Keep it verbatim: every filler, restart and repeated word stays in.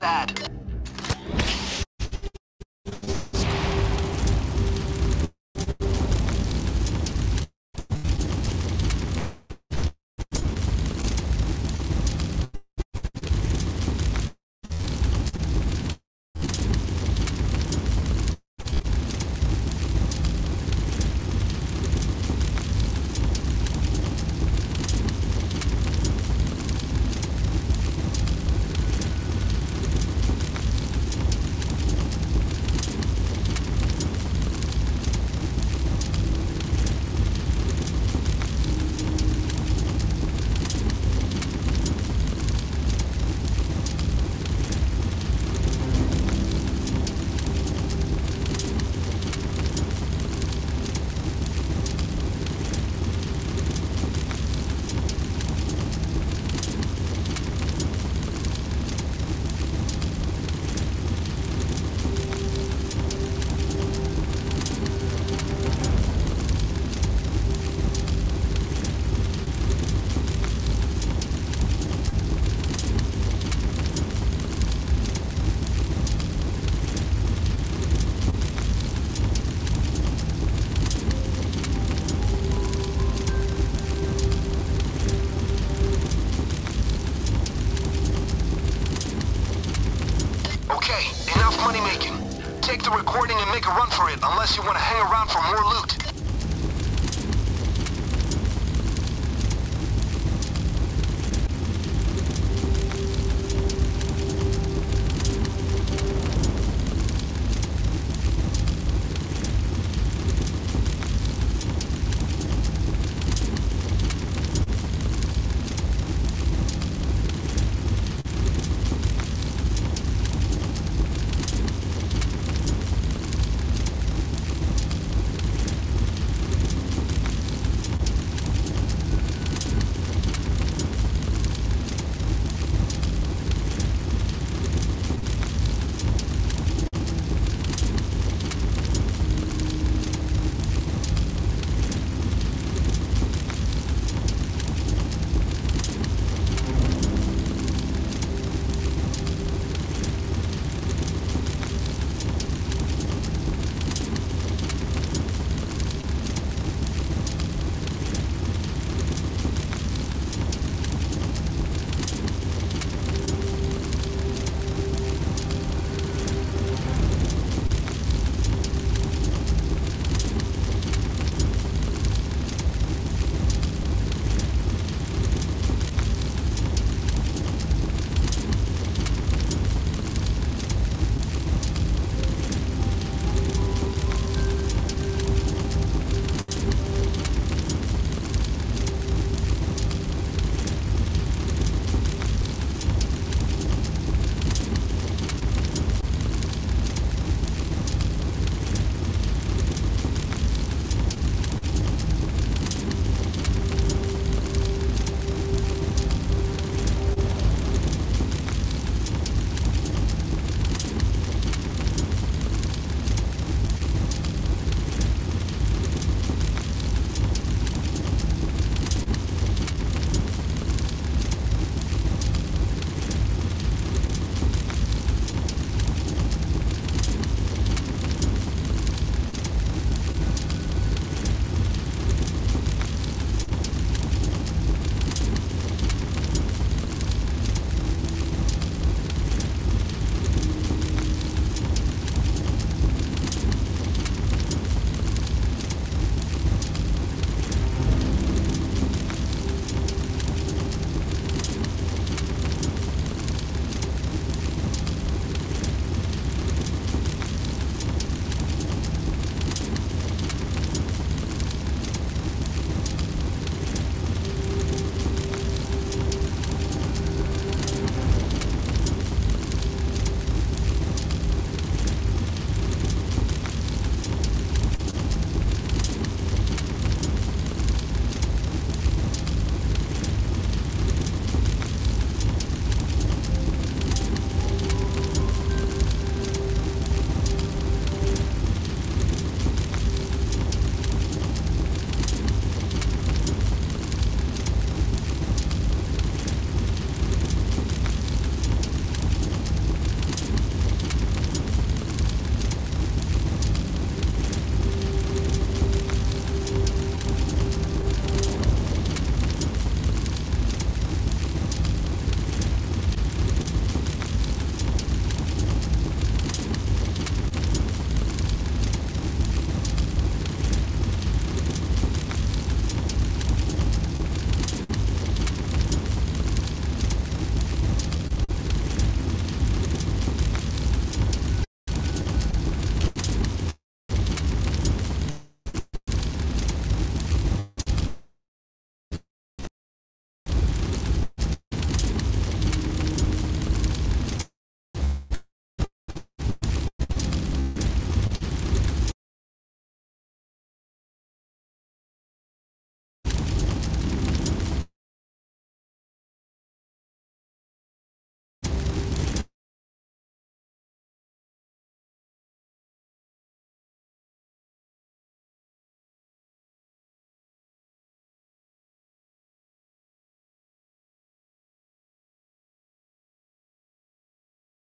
Bad. Take the recording and make a run for it, unless you want to hang around for more loot.